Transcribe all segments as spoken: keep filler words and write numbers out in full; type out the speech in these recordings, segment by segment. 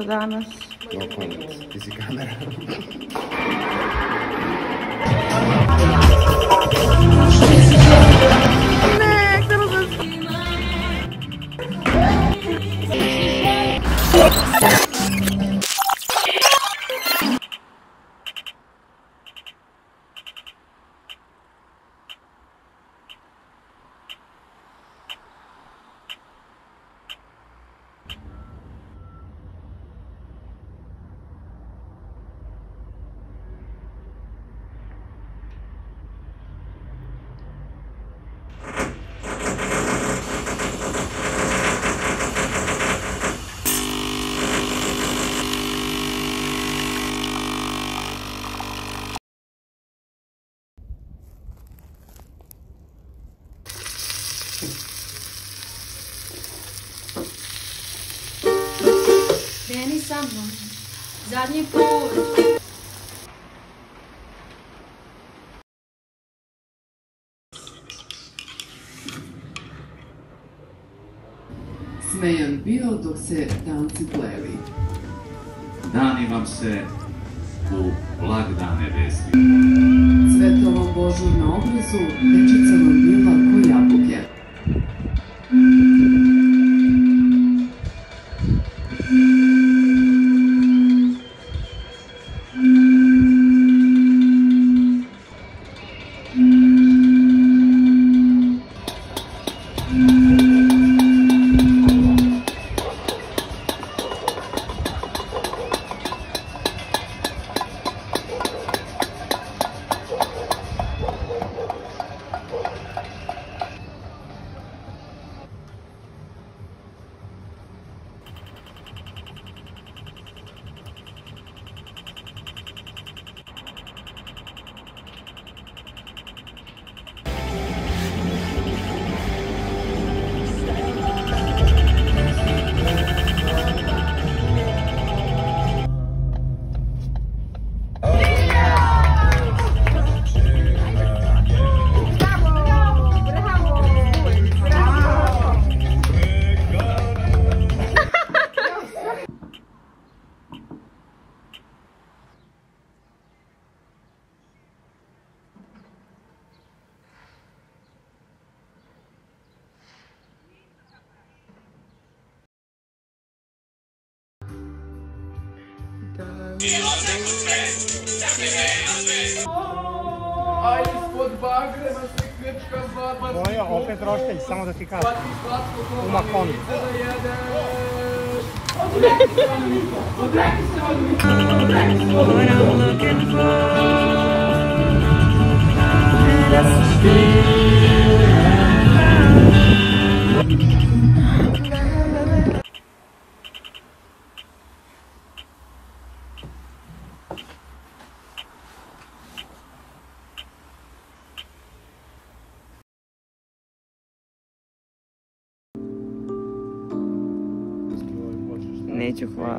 So Danas. No comments. Dizi kamera. Vieni sa mnom, zadnji put. Smejan bio dok se danci plevi. Dani vam se u blagdane vesni. Svetovom Božu na obrazu dečica vam bila ko jabuke. Aj, ispod bagre na sve krčka zlaba. Moja, opet roštelj, samo da ti kažem. U makonu. Odreki se od niko, odreki se od niko, odreki se od niko. What I'm looking for, that's the feeling I found. Neću, hvala.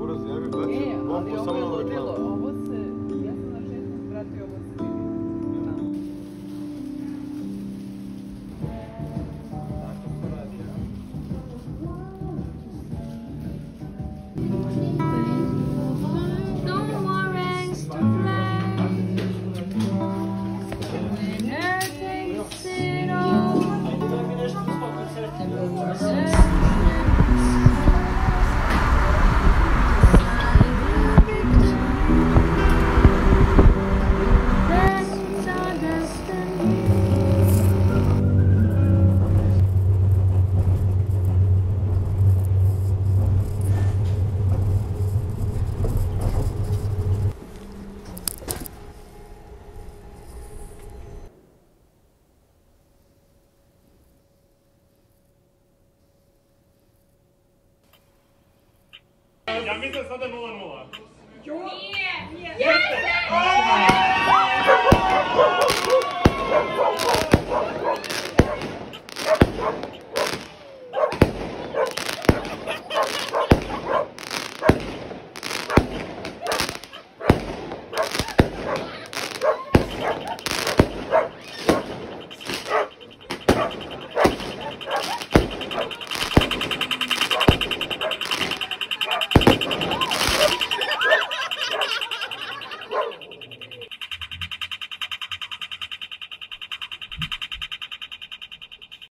Uraz, ja bih bacio. E, ali ovo je ludilo. Ovo se, ja sam na šestom pratio, ovo se vidi. Ja mislim da sada nula nula. Nije! Nije! Jeste! Jeste!